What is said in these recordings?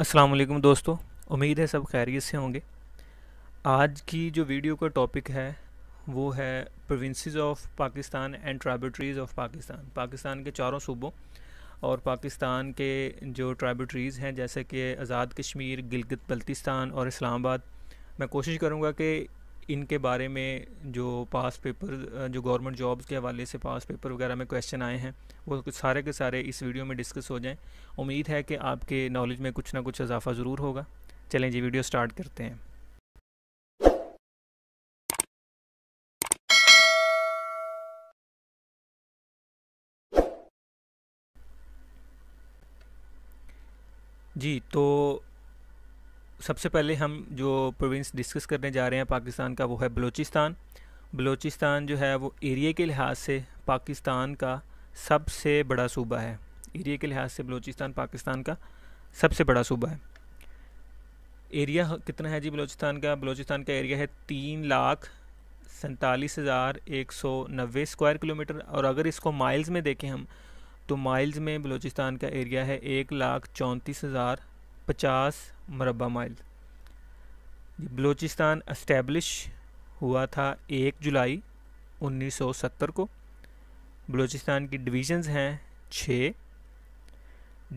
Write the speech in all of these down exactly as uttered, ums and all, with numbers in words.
अस्सलाम वालेकुम दोस्तों, उम्मीद है सब खैरियत से होंगे। आज की जो वीडियो का टॉपिक है वो है provinces of Pakistan and tributaries of Pakistan, Pakistan के चारों सूबों और पाकिस्तान के जो ट्राइब्यूटरीज़ हैं जैसे कि आज़ाद कश्मीर, गिलगित बल्तिस्तान और इस्लामाबाद। मैं कोशिश करूँगा कि इनके बारे में जो पास पेपर, जो गवर्नमेंट जॉब्स के हवाले से पास पेपर वगैरह में क्वेश्चन आए हैं वो सारे के सारे इस वीडियो में डिस्कस हो जाएं। उम्मीद है कि आपके नॉलेज में कुछ ना कुछ इजाफा ज़रूर होगा। चलें जी, वीडियो स्टार्ट करते हैं। जी तो सबसे पहले हम जो प्रोविंस डिस्कस करने जा रहे हैं पाकिस्तान का वो है बलूचिस्तान। बलूचिस्तान जो है वो एरिया के लिहाज से पाकिस्तान का सबसे बड़ा सूबा है। एरिया के लिहाज से बलूचिस्तान पाकिस्तान का सबसे बड़ा सूबा है। एरिया कितना है जी बलूचिस्तान का? बलूचिस्तान का एरिया है तीन लाख सैंतालीस हज़ार एक सौ नब्बे स्क्वायर किलोमीटर, और अगर इसको माइल्स में देखें हम तो माइल्स में बलूचिस्तान का एरिया है एक लाख चौंतीस हज़ार पचास मरबा माइल। बलूचिस्तान इस्टेब्लिश हुआ था एक जुलाई उन्नीस सौ सत्तर को। बलूचिस्तान की डिवीज़न्स हैं छः,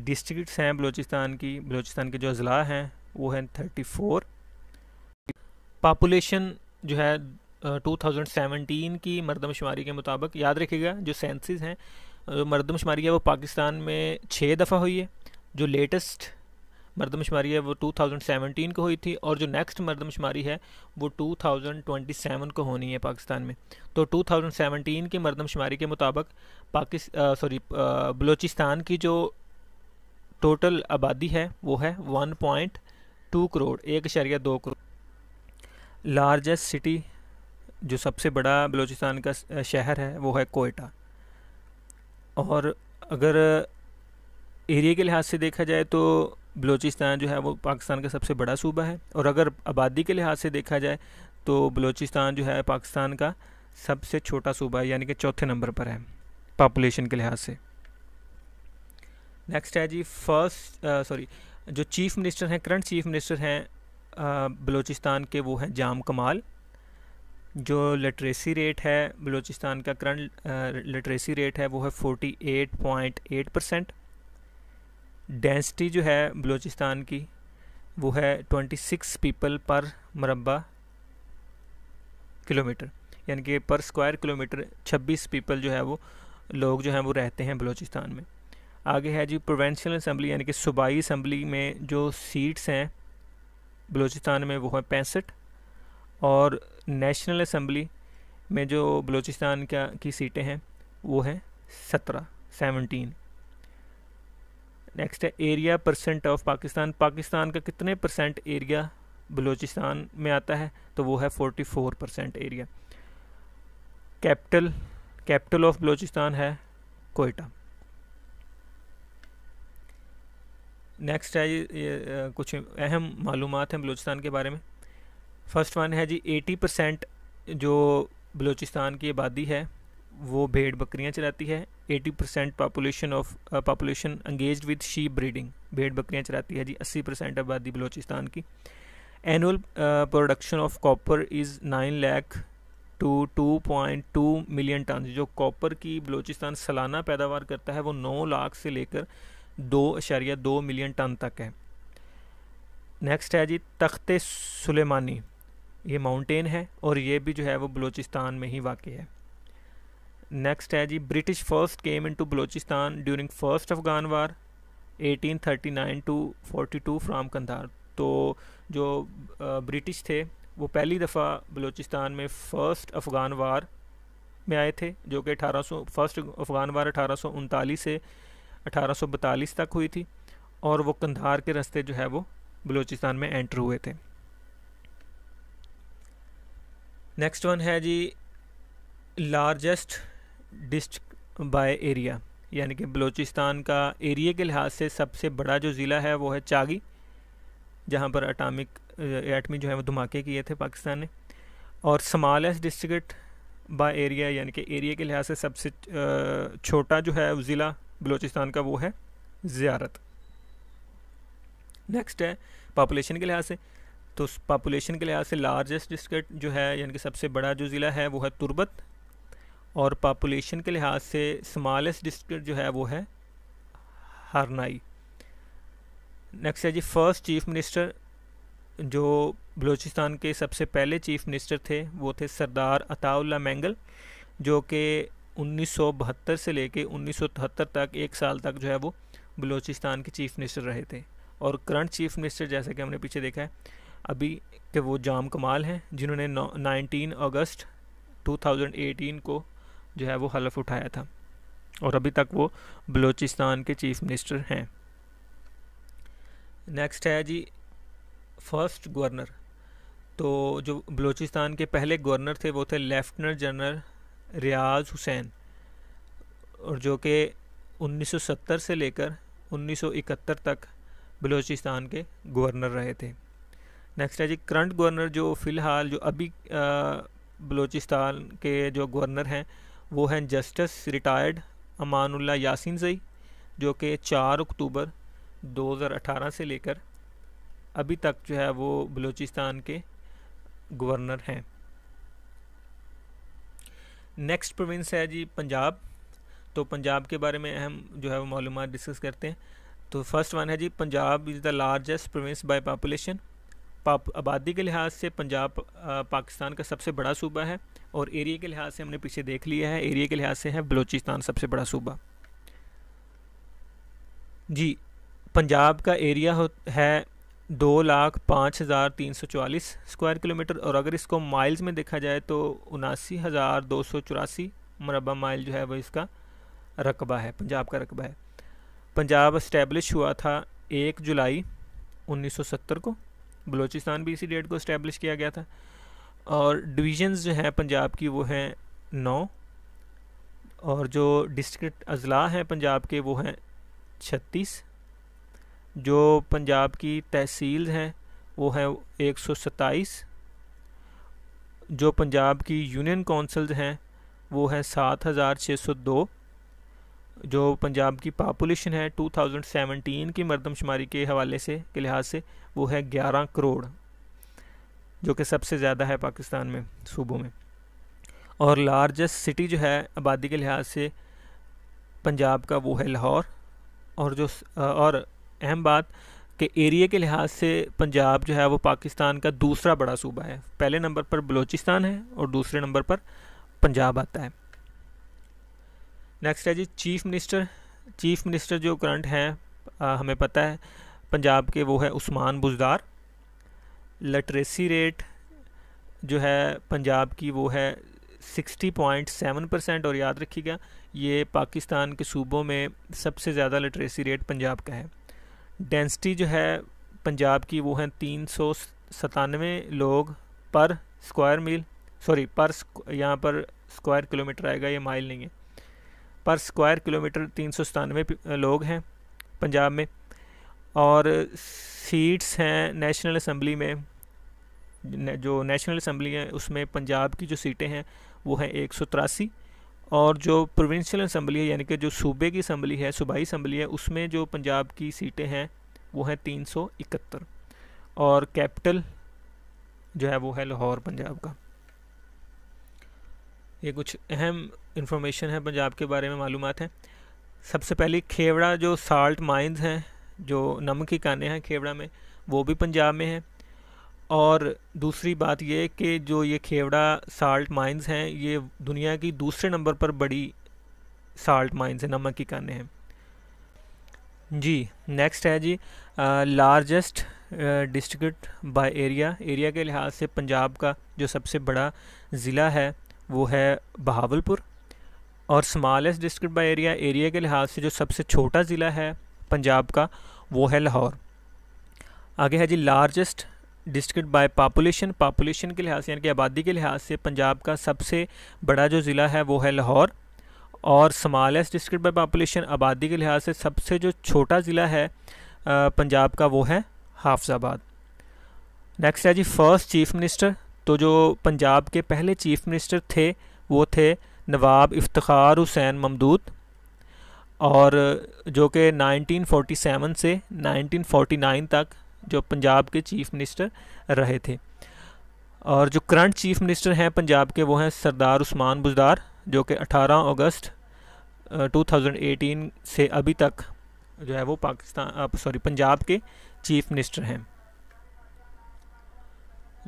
डिस्ट्रिक्ट्स हैं बलूचिस्तान की, बलूचिस्तान के जो अजला हैं वो हैं थर्टी फोर। पापुलेशन जो है टू थाउजेंड सेवनटीन की मरदमशुमारी के मुताबिक, याद रखिएगा जो सेंसिस हैं, जो मरदमशुमारी है वो पाकिस्तान में छः दफ़ा हुई है। जो लेटेस्ट मरदमशुमारी है वो टू थाउजेंड सेवनटीन को हुई थी, और जो नेक्स्ट मरदमशुमारी है वो टू थाउजेंड ट्वेंटी सेवन को होनी है पाकिस्तान में। तो टू थाउजेंड सेवनटीन की मरदमशुमारी के मुताबिक पाकिस्तान सॉरी बलूचिस्तान की जो टोटल आबादी है वो है वन पॉइंट टू करोड़, एक इशारिया दो करोड़। लार्जेस्ट सिटी, जो सबसे बड़ा बलूचिस्तान का शहर है वो है कोयटा। और अगर एरिया के लिहाज से देखा जाए तो बलूचिस्तान जो है वो पाकिस्तान का सबसे बड़ा सूबा है, और अगर आबादी के लिहाज से देखा जाए तो बलूचिस्तान जो है पाकिस्तान का सबसे छोटा सूबा है, यानी कि चौथे नंबर पर है पापुलेशन के लिहाज से। नेक्स्ट है जी फर्स्ट सॉरी जो चीफ़ मिनिस्टर हैं, करंट चीफ मिनिस्टर हैं बलूचिस्तान के, वो हैं जाम कमाल। जो लिटरेसी रेट है बलूचिस्तान का, करंट लिटरेसी रेट है वो है forty eight point eight percent. Density जो है बलूचिस्तान की वो है ट्वेंटी सिक्स पीपल पर मरबा किलोमीटर, यानी कि पर स्क्वायर किलोमीटर छब्बीस पीपल जो है वो लोग जो हैं वो रहते हैं बलूचिस्तान में। आगे है जी प्रोविंशियल असम्बली, यानी कि सूबाई असम्बली में जो सीट्स हैं बलूचिस्तान में वो है पैंसठ, और नेशनल असम्बली में जो बलूचिस्तान का की सीटें हैं वो हैं सत्रह सेवनटीन। नेक्स्ट है area percent of Pakistan, Pakistan का कितने परसेंट एरिया बलूचिस्तान में आता है? तो वो है forty four percent area. Capital capital of Balochistan है कोयटा। नेक्स्ट है ये, ये कुछ अहम मालूमात हैं बलूचिस्तान के बारे में। फर्स्ट वन है जी एटी परसेंट जो बलूचिस्तान की आबादी है वो भेड़ बकरियां चलाती है। Eighty percent population of population engaged with sheep breeding, भेड़ बकरियां चलाती है जी। अस्सी परसेंट आबादी बलूचिस्तान की। Annual production of copper is nine lakh to two point two million ton, जो कॉपर की बलूचिस्तान सालाना पैदावार करता है वो नौ लाख से लेकर दो दशमलव दो मिलियन टन तक है। नेक्स्ट है जी तख्ते सुलेमानी, ये माउंटेन है और ये भी जो है वो बलूचिस्तान में ही वाक़ है। नेक्स्ट है जी British first came into Balochistan during first Afghan war eighteen thirty nine to forty two from Kandahar. तो जो ब्रिटिश थे वो पहली दफ़ा बलूचिस्तान में फ़र्स्ट अफगान वार में आए थे, जो कि अठारह सौ फर्स्ट अफगान वार अठारह सौ उनतालीस से अठारह सौ बतालीस तक हुई थी, और वो कंधार के रास्ते जो है वो बलूचिस्तान में एंटर हुए थे। नेक्स्ट वन है जी लार्जेस्ट डिस्ट्रिक्ट बाय एरिया, यानी कि बलूचिस्तान का एरिया के लिहाज से सबसे बड़ा जो ज़िला है वो है चागी, जहाँ पर अटामिक एटमी जो है वो धमाके किए थे पाकिस्तान ने। और स्मॉलेस्ट डिस्ट्रिक्ट बाय एरिया, यानी कि एरिया के लिहाज से सबसे छोटा जो है ज़िला बलूचिस्तान का वो है ज़ियारत। नेक्स्ट है पॉपुलेशन के लिहाज से, तो पॉपुलेशन के लिहाज से लार्जेस्ट डिस्ट्रिक्ट जो है यानी कि सबसे बड़ा जो ज़िला है वो है तुर्बत, और पॉपुलेशन के लिहाज से स्मॉलेस्ट डिस्ट्रिक्ट जो है वो है हरनाई। नेक्स्ट है जी फर्स्ट चीफ़ मिनिस्टर, जो बलूचिस्तान के सबसे पहले चीफ़ मिनिस्टर थे वो थे सरदार अताउल्ला मेंगल, जो कि उन्नीस सौ बहत्तर से लेके उन्नीस सौ तिहत्तर तक एक साल तक जो है वो बलूचिस्तान के चीफ़ मिनिस्टर रहे थे। और करंट चीफ़ मिनिस्टर जैसा कि हमने पीछे देखा है अभी के वो जाम कमाल हैं, जिन्होंने उन्नीस अगस्त दो हज़ार अठारह को जो है वो हलफ उठाया था और अभी तक वो बलूचिस्तान के चीफ़ मिनिस्टर हैं। नेक्स्ट है जी फर्स्ट गवर्नर, तो जो बलूचिस्तान के पहले गवर्नर थे वो थे लेफ्टिनेंट जनरल रियाज हुसैन, और जो कि उन्नीस सौ सत्तर से लेकर उन्नीस सौ इकहत्तर तक बलूचिस्तान के गवर्नर रहे थे। नेक्स्ट है जी करंट गवर्नर, जो फ़िलहाल जो अभी बलूचिस्तान के जो गवर्नर हैं वो हैं जस्टिस रिटायर्ड अमानुल्लाह यासीन सईद, जो कि चार अक्टूबर दो हज़ार अठारह से लेकर अभी तक जो है वो बलूचिस्तान के गवर्नर हैं। नेक्स्ट प्रोविंस है जी पंजाब, तो पंजाब के बारे में अहम जो है वो मालूमात डिस्कस करते हैं। तो फर्स्ट वन है जी Punjab is the largest province by population, आबादी के लिहाज से पंजाब पाकिस्तान का सबसे बड़ा सूबा है, और एरिया के लिहाज से हमने पीछे देख लिया है, एरिया के लिहाज से है बलूचिस्तान सबसे बड़ा सूबा। जी पंजाब का एरिया है दो लाख पाँच हज़ार तीन सौ चवालीस स्क्वायर किलोमीटर, और अगर इसको माइल्स में देखा जाए तो उनासी हज़ार दो सौ चौरासी मरबा माइल जो है वह इसका रकबा है, पंजाब का रकबा है। पंजाब इस्टेब्लिश हुआ था एक जुलाई उन्नीस सौ सत्तर को, बलूचिस्तान भी इसी डेट को इस्टेब्लिश किया गया था, और डिवीज़न्स जो हैं पंजाब की वो हैं नौ, और जो डिस्ट्रिक्ट अजला हैं पंजाब के वो हैं छत्तीस, जो पंजाब की तहसील हैं वो हैं एक सौ सत्ताईस, जो पंजाब की यूनियन काउंसिल्स हैं वो हैं सात हज़ार छः सौ दो, जो पंजाब की पापुलेशन है दो हज़ार सत्रह की मरदमशुमारी के हवाले से के लिहाज से वो है ग्यारह करोड़, जो कि सबसे ज़्यादा है पाकिस्तान में सूबों में। और लार्जेस्ट सिटी जो है आबादी के लिहाज से पंजाब का वो है लाहौर, और जो और अहम बात कि एरिया के लिहाज से पंजाब जो है वो पाकिस्तान का दूसरा बड़ा सूबा है, पहले नंबर पर बलूचिस्तान है और दूसरे नंबर पर पंजाब आता है। नेक्स्ट है जी चीफ़ मिनिस्टर, चीफ़ मिनिस्टर जो करंट हैं हमें पता है पंजाब के वो है उस्मान बुजदार। लिटरेसी रेट जो है पंजाब की वो है साठ पॉइंट सात परसेंट, और याद रखिएगा ये पाकिस्तान के सूबों में सबसे ज़्यादा लिटरेसी रेट पंजाब का है। डेंसिटी जो है पंजाब की वो है तीन सौ सतानवे लोग पर स्क्वायर मील, सॉरी पर यहाँ पर स्क्वायर किलोमीटर आएगा, ये माइल नहीं है, पर स्क्वायर किलोमीटर तीन सौ सतानवे लोग हैं पंजाब में। और सीट्स हैं नेशनल असम्बली में, जो नेशनल असम्बली है उसमें पंजाब की जो सीटें हैं वो हैं एक सौ तिरासी, और जो प्रोविंशियल असम्बली है यानी कि जो सूबे की असम्बली है, सूबाई असम्बली है, उसमें जो पंजाब की सीटें हैं वो हैं तीन सौ इकहत्तर, और कैपिटल जो है वो है लाहौर पंजाब का। ये कुछ अहम इंफॉर्मेशन है पंजाब के बारे में, मालूमात हैं। सबसे पहले खेवड़ा जो साल्ट माइंस हैं, जो नमक की खानें हैं खेवड़ा में, वो भी पंजाब में हैं। और दूसरी बात यह कि जो ये खेवड़ा साल्ट माइंस हैं ये दुनिया की दूसरे नंबर पर बड़ी साल्ट माइंस हैं, नमक की खानें हैं जी। नेक्स्ट है जी largest district by area, area के लिहाज से पंजाब का जो सबसे बड़ा ज़िला है वो है बहावलपुर, और smallest district by area, area के लिहाज से जो सबसे छोटा ज़िला है पंजाब का वो है लाहौर। आगे है जी largest district by population, population के लिहाज से यानी कि आबादी के लिहाज से पंजाब का सबसे बड़ा जो ज़िला है वो है लाहौर, और स्मॉलेस्ट डिस्ट्रिक्ट बाय पापुलेशन आबादी के लिहाज से सबसे जो छोटा ज़िला है पंजाब का वो है हाफजाबाद। नेक्स्ट है जी फर्स्ट चीफ़ मिनिस्टर, तो जो पंजाब के पहले चीफ़ मिनिस्टर थे वो थे नवाब इफ्तिखार हुसैन ममदूत, और जो कि नाइनटीन फोर्टी सेवन से नाइनटीन फोर्टी नाइन तक जो पंजाब के चीफ मिनिस्टर रहे थे। और जो करंट चीफ मिनिस्टर हैं पंजाब के वो हैं सरदार उस्मान बुज़दार, जो कि अठारह अगस्त दो हज़ार अठारह से अभी तक जो है वो पाकिस्तान सॉरी पंजाब के चीफ मिनिस्टर हैं।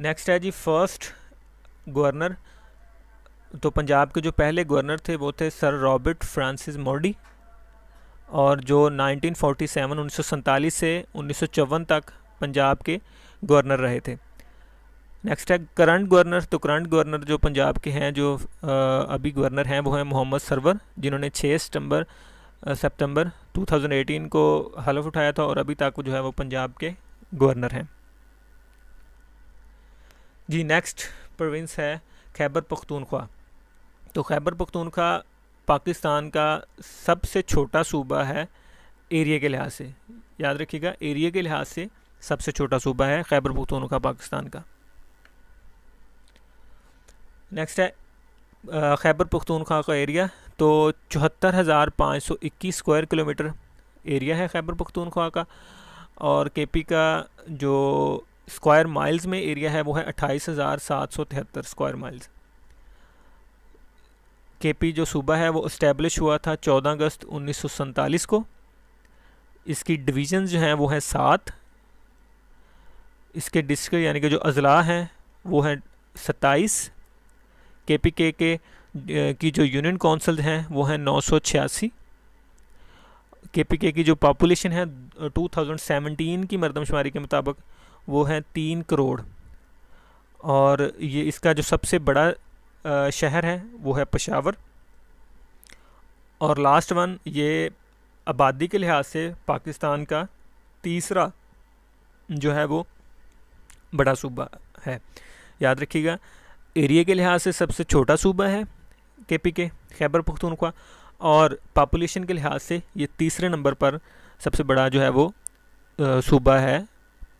नेक्स्ट है जी फर्स्ट गवर्नर। तो पंजाब के जो पहले गवर्नर थे वो थे सर रॉबर्ट फ्रांसिस मोडी, और जो नाइनटीन फोर्टी सेवन उन्नीस सौ सैंतालीस से उन्नीस सौ चौवन तक पंजाब के गवर्नर रहे थे। नेक्स्ट है करंट गवर्नर। तो करंट गवर्नर जो पंजाब के हैं जो आ, अभी गवर्नर हैं वो हैं मोहम्मद सरवर, जिन्होंने छह सितंबर सितंबर दो हज़ार अठारह को हलफ उठाया था और अभी तक जो है वो पंजाब के गवर्नर हैं जी। नेक्स्ट प्रोविंस है खैबर पख्तूनख्वा। तो खैबर पख्तूनख्वा पाकिस्तान का सबसे छोटा सूबा है एरिया के लिहाज से, याद रखिएगा एरिया के लिहाज से सबसे छोटा सूबा है खैबर पख्तूनख्वा पाकिस्तान का। नेक्स्ट है खैबर पख्तूनख्वा का एरिया। तो चौहत्तर हज़ार पाँच सौ इक्कीस स्क्वायर किलोमीटर एरिया है खैबर पख्तूनख्वा का, और के पी का जो स्क्वायर माइल्स में एरिया है वो है अट्ठाईस हज़ार सात सौ तिहत्तर स्क्वायर माइल्स। केपी जो सूबा है वो इस्टेब्लिश हुआ था चौदह अगस्त उन्नीस सौ सैंतालीस को। इसकी डिवीज़न जो हैं वो हैं सात। इसके डिस्ट्रिक्ट यानी कि जो अजला हैं वो हैं सत्ताईस। केपी के के की जो यूनियन काउंसिल हैं वो हैं नौ सौ छियासी। केपी के की जो पॉपुलेशन है दो हज़ार सत्रह की मरदमशुमारी के मुताबिक वो है तीन करोड़, और ये इसका जो सबसे बड़ा शहर है वो है पेशावर। और लास्ट वन, ये आबादी के लिहाज से पाकिस्तान का तीसरा जो है वो बड़ा सूबा है। याद रखिएगा एरिया के लिहाज से सबसे छोटा सूबा है केपी के खैबर पख्तूनख्वा, और पॉपुलेशन के लिहाज से ये तीसरे नंबर पर सबसे बड़ा जो है वो सूबा है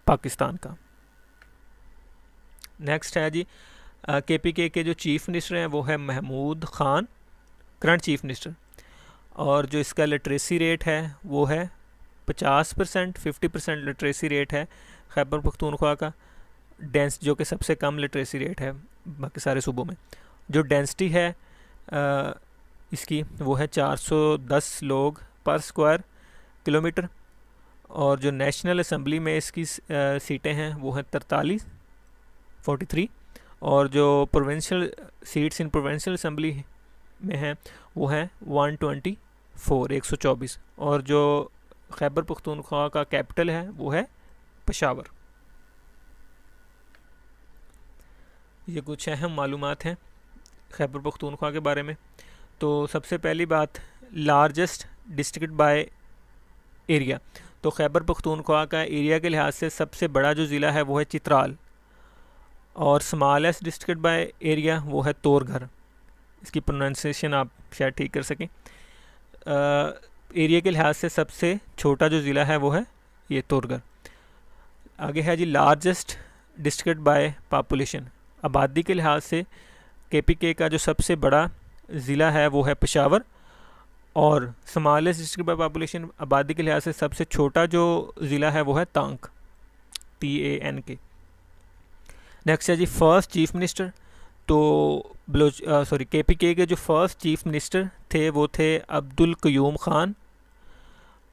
पाकिस्तान का। नेक्स्ट है जी के पी के के जो चीफ़ मिनिस्टर हैं वो है Mahmood Khan, current chief minister, और जो इसका लिटरेसी रेट है वो है पचास percent, fifty percent literacy rate है खैबर पख्तूनख्वा का, डेंस जो कि सबसे कम लिटरेसी रेट है बाकी सारे सूबों में। जो डेंसिटी है आ, इसकी वो है चार सौ दस लोग पर स्क्वायर किलोमीटर, और जो नेशनल असम्बली में इसकी सीटें हैं वो हैं तरतालीस फोर्टी थ्री, और जो provincial seats in provincial assembly में हैं वो हैं वन ट्वेंटी फोर एक सौ चौबीस, और जो खैबर पख्तूनख्वा का कैपिटल है वो है पेशावर। ये कुछ अहम मालूमात हैं खैबर पख्तूनख्वा के बारे में। तो सबसे पहली बात, लार्जेस्ट डिस्ट्रिक्ट बाय एरिया। तो खैबर पख्तूनख्वा का एरिया के लिहाज से सबसे बड़ा जो ज़िला है वो है चित्राल, और स्मॉलेस्ट डिस्ट्रिक्ट बाय एरिया वो है तोरघर। इसकी प्रोनाउंसिएशन आप शायद ठीक कर सकें। एरिया के लिहाज से सबसे छोटा जो ज़िला है वो है ये तोरघर। आगे है जी लार्जेस्ट डिस्ट्रिक्ट बाय पापुलेशन। आबादी के लिहाज से केपीके का जो सबसे बड़ा ज़िला है वो है पेशावर, और स्मॉलेस्ट डिस्ट्रिक्ट बाय पापुलेशन आबादी के लिहाज से सबसे छोटा जो ज़िला है वो है Tank, T A N K. Next है जी फर्स्ट चीफ मिनिस्टर। तो बलोच सॉरी केपीके के जो फर्स्ट चीफ मिनिस्टर थे वो थे अब्दुल क़य्यूम खान,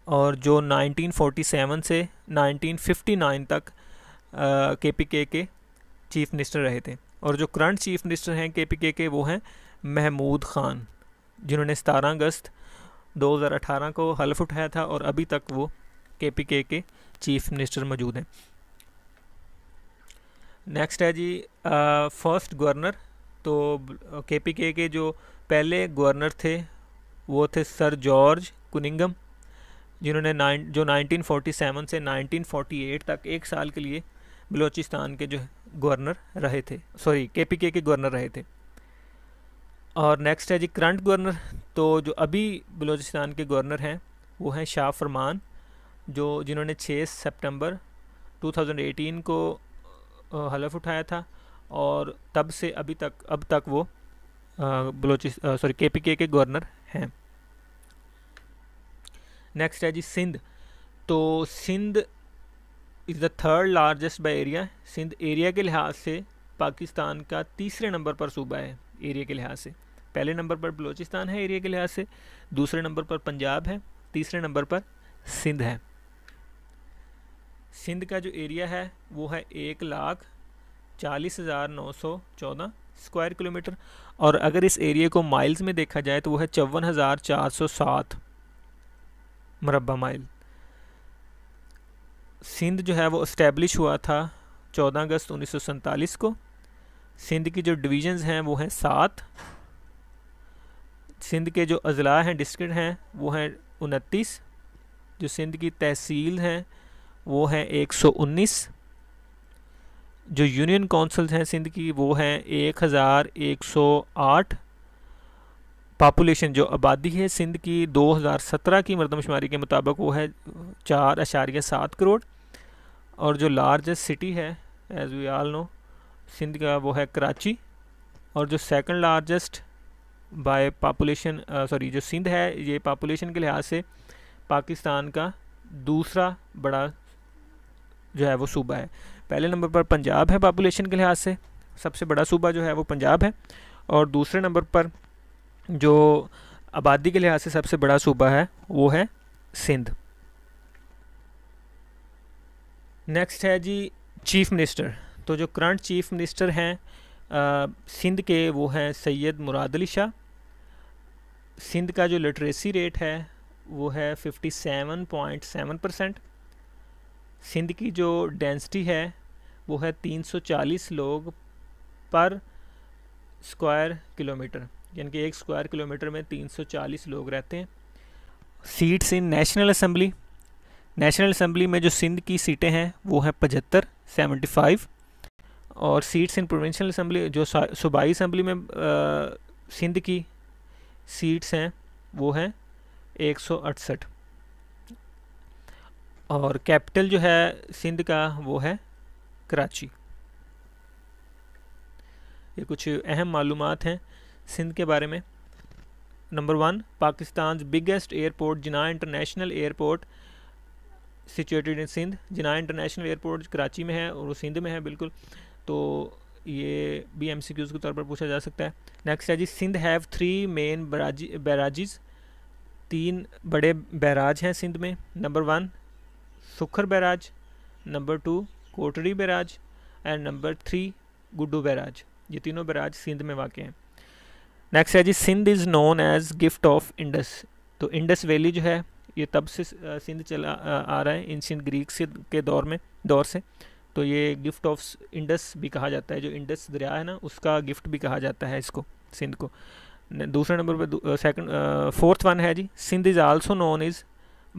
और जो नाइनटीन फोर्टी सेवन से नाइनटीन फिफ्टी नाइन तक केपीके के चीफ मिनिस्टर रहे थे। और जो करंट चीफ मिनिस्टर हैं केपीके के वो हैं महमूद खान, जिन्होंने सत्रह अगस्त दो हज़ार अठारह को हल्फ उठाया था और अभी तक वो केपीके के चीफ मिनिस्टर मौजूद हैं। नेक्स्ट है जी फर्स्ट गवर्नर। तो केपीके के जो पहले गवर्नर थे वो थे सर जॉर्ज कुनिंगम, जिन्होंने नाइन जो नाइनटीन फोर्टी सेवन से नाइनटीन फोर्टी एट तक एक साल के लिए बलोचिस्तान के जो गवर्नर रहे थे, सॉरी केपीके के गवर्नर रहे थे। और नेक्स्ट है जी करंट गवर्नर। तो जो अभी बलोचिस्तान के गवर्नर हैं वो हैं शाह फरमान, जो जिन्होंने छह सितंबर दो हज़ार अठारह को हलफ उठाया था, और तब से अभी तक अब तक वो बलोचिस्तान सॉरी केपीके के गवर्नर हैं। नेक्स्ट है जी सिंध। तो Sindh is the third largest by area. Sindh area के लिहाज से पाकिस्तान का तीसरे नंबर पर सूबा है एरिया के लिहाज से। पहले नंबर पर बलूचिस्तान है एरिया के लिहाज से, दूसरे नंबर पर पंजाब है, तीसरे नंबर पर सिंध है। सिंध का जो एरिया है वो है एक लाख चालीस हज़ार नौ सौ चौदह स्क्वायर किलोमीटर, और अगर इस एरिया को माइल्स में देखा जाए तो वो है चौवन हज़ार चार सौ सात मरबा माइल। सिंध जो है वो इस्टेब्लिश हुआ था चौदह अगस्त उन्नीस सौ सैंतालीस को। सिंध की जो डिवीज़न्स हैं वो हैं सात। सिंध के जो अजला हैं, डिस्ट्रिक्ट हैं, वो हैं उनतीस। जो सिंध की तहसील हैं वो हैं एक सौ उन्नीस। जो यूनियन काउंसिल्स हैं सिंध की वो हैं एक हज़ार एक सौ आठ। पॉपुलेशन जो आबादी है सिंध की दो हज़ार सत्रह की मरदमशुमारी के मुताबिक वो है चार अशारिया सात करोड़। और जो लार्जेस्ट सिटी है as we all know Sindh का वो है कराची, और जो second largest by population sorry जो सिंध है ये पापुलेशन के लिहाज से पाकिस्तान का दूसरा बड़ा जो है वो सूबा है। पहले नंबर पर पंजाब है पापुलेशन के लिहाज से, सबसे बड़ा सूबा जो है वो पंजाब है, और दूसरे नंबर पर जो आबादी के लिहाज से सबसे बड़ा सूबा है वो है सिंध। नेक्स्ट है जी चीफ़ मिनिस्टर। तो जो करंट चीफ़ मिनिस्टर हैं सिंध के वो हैं सैयद मुराद अली शाह। सिंध का जो लिटरेसी रेट है वो है सत्तावन पॉइंट सात परसेंट। सिंध की जो डेंसिटी है वो है तीन सौ चालीस लोग पर स्क्वायर किलोमीटर, यानी कि एक स्क्वायर किलोमीटर में तीन सौ चालीस लोग रहते हैं। Seats in national assembly. National assembly में जो सिंध की सीटें हैं वो हैं पचहत्तर सेवेंटी फाइव। और सीट्स इन प्रोविंशियल असम्बली, जो सूबाई असम्बली में आ, सिंध की सीट्स हैं वो हैं एक सौ अड़सठ। और कैपिटल जो है सिंध का वो है कराची। ये कुछ अहम मालूमात हैं सिंध के बारे में। Number one, Pakistan biggest airport Jinnah international airport situated in Sindh. Jinnah international airport Karachi में है और वो सिंध में है बिल्कुल, तो ये भी एम सी क्यूज़ के तौर पर पूछा जा सकता है। नेक्स्ट है जी Sindh have three main barrage barrages. तीन बड़े बैराज हैं सिंध में। Number one Sukkur barrage, number two Kotri barrage and number three Guddu barrage. ये तीनों बैराज सिंध में वाक़ हैं। नेक्स्ट है जी Sindh is known as gift of Indus. तो इंडस वैली जो है ये तब से सिंध चला आ रहा है, एंशिएंट ग्रीक से के दौर में दौर से, तो ये गिफ्ट ऑफ इंडस भी कहा जाता है। जो इंडस दरिया है ना उसका गिफ्ट भी कहा जाता है इसको, सिंध को। दूसरे नंबर पर सेकंड फोर्थ वन है जी Sindh is also known is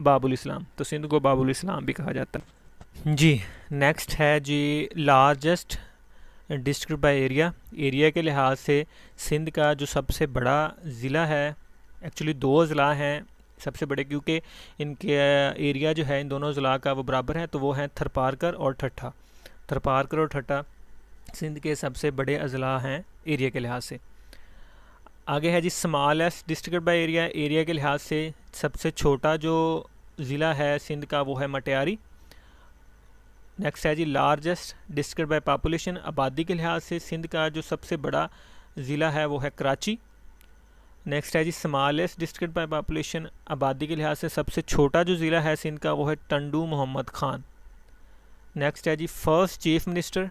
Babul Islam. तो सिंध को बाबुल इस्लाम भी कहा जाता है जी। नेक्स्ट है जी largest district by area. Area के लिहाज से सिंध का जो सबसे बड़ा ज़िला है, एक्चुअली दो ज़िला हैं सबसे बड़े क्योंकि इनके एरिया जो है इन दोनों ज़िला का वो बराबर है, तो वो हैं थर पारकर और ठट्ठा। थर पारकर और ठट्ठा सिंध के सबसे बड़े अजला हैं एरिया के लिहाज से। आगे है जी smallest district by area. Area के लिहाज से सबसे छोटा जो ज़िला है सिंध का वो है मटियारी। नेक्स्ट है जी लार्जेस्ट डिस्ट्रिक्ट बाय पापुलेशन। आबादी के लिहाज से सिंध का जो सबसे बड़ा ज़िला है वो है कराची। नेक्स्ट है जी स्मॉलेस्ट डिस्ट्रिक्ट बाय पापुलेशन। आबादी के लिहाज से सबसे छोटा जो ज़िला है सिंध का वो है टंडू मोहम्मद खान। नेक्स्ट है जी फर्स्ट चीफ़ मिनिस्टर।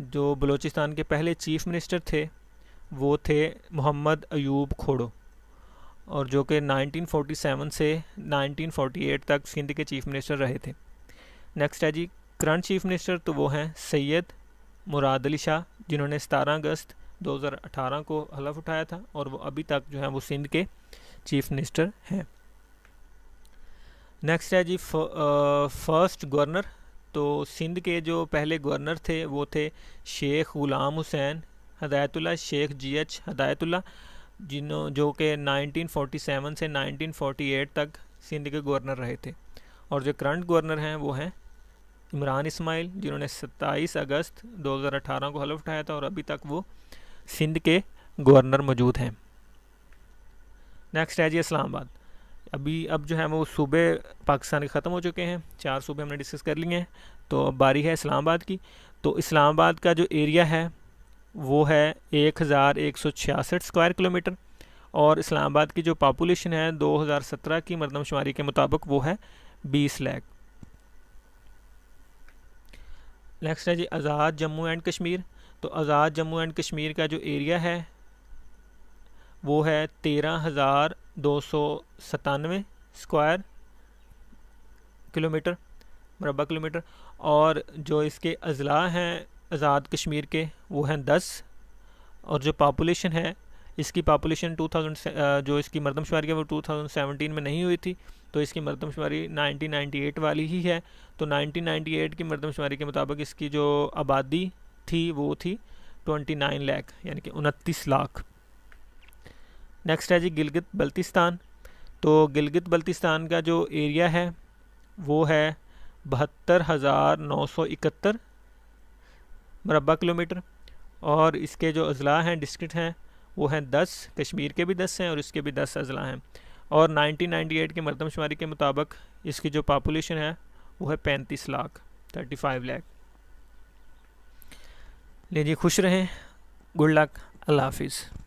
जो बलूचिस्तान के पहले चीफ़ मिनिस्टर थे वो थे मोहम्मद अयूब खुहड़ो, और जो कि नाइनटीन फोर्टी सेवन से नाइनटीन फोर्टी एट तक सिंध के चीफ़ मिनिस्टर रहे थे। नेक्स्ट है जी करंट चीफ़ मिनिस्टर, तो वो हैं सैयद मुराद अली शाह, जिन्होंने सत्रह अगस्त दो हज़ार अठारह को हलफ उठाया था और वो अभी तक जो है वो सिंध के चीफ़ मिनिस्टर हैं। नेक्स्ट है जी फर्स्ट गवर्नर। तो सिंध के जो पहले गवर्नर थे वो थे शेख गुलाम हुसैन हिदायतुल्ला, शेख जी एच हिदायतुल्ला, जिन्हों जो कि नाइनटीन फोर्टी सेवन से नाइनटीन फोर्टी एट तक सिंध के गवर्नर रहे थे। और जो करंट गवर्नर हैं वो हैं इमरान इस्माइल, जिन्होंने सत्ताईस अगस्त दो हज़ार अठारह को हलफ उठाया था और अभी तक वो सिंध के गवर्नर मौजूद हैं। नेक्स्ट है जी इस्लामाबाद। अभी अब जो है वो सूबे पाकिस्तान के ख़त्म हो चुके हैं, चार सूबे हमने डिस्कस कर लिए हैं। तो अब बारी है इस्लामाबाद की। तो इस्लामाबाद का जो एरिया है वो है एक हज़ार एक सौ छियासठ स्क्वायर किलोमीटर और इस्लामाबाद की जो पापुलेशन है दो हज़ार सत्रह की मरदमशुमारी के मुताबिक वो है बीस लाख। नेक्स्ट है जी आज़ाद जम्मू एंड कश्मीर। तो आज़ाद जम्मू एंड कश्मीर का जो एरिया है वो है तेरह हज़ार दो सौ सतानवे स्क्वायर किलोमीटर मरबा किलोमीटर और जो इसके अजला हैं आज़ाद कश्मीर के वो हैं दस और जो पापुलेशन है इसकी पापुलेशन दो हज़ार जो इसकी मरदमशुमारी है वो दो हज़ार सत्रह में नहीं हुई थी, तो इसकी मरदमशुमारी उन्नीस सौ अट्ठानवे वाली ही है। तो उन्नीस सौ अट्ठानवे की मरदमशुमारी के मुताबिक इसकी जो आबादी थी वो थी उनतीस लाख यानी कि उनतीस लाख। नेक्स्ट है जी गिलगित बल्तिस्तान। तो गिलगित बल्तिस्तान का जो एरिया है वो है बहत्तर हज़ार नौ सौ इकहत्तर मरबा किलोमीटर और इसके जो अजला हैं डिस्ट्रिक्ट हैं वो हैं दस, कश्मीर के भी दस हैं और इसके भी दस अजला हैं और उन्नीस सौ अट्ठानवे के मरदमशुमारी के मुताबिक इसकी जो पापुलेशन है वो है पैंतीस लाख पैंतीस लाख। ले जी खुश रहें, गुड लक, अल्लाह हाफिज़।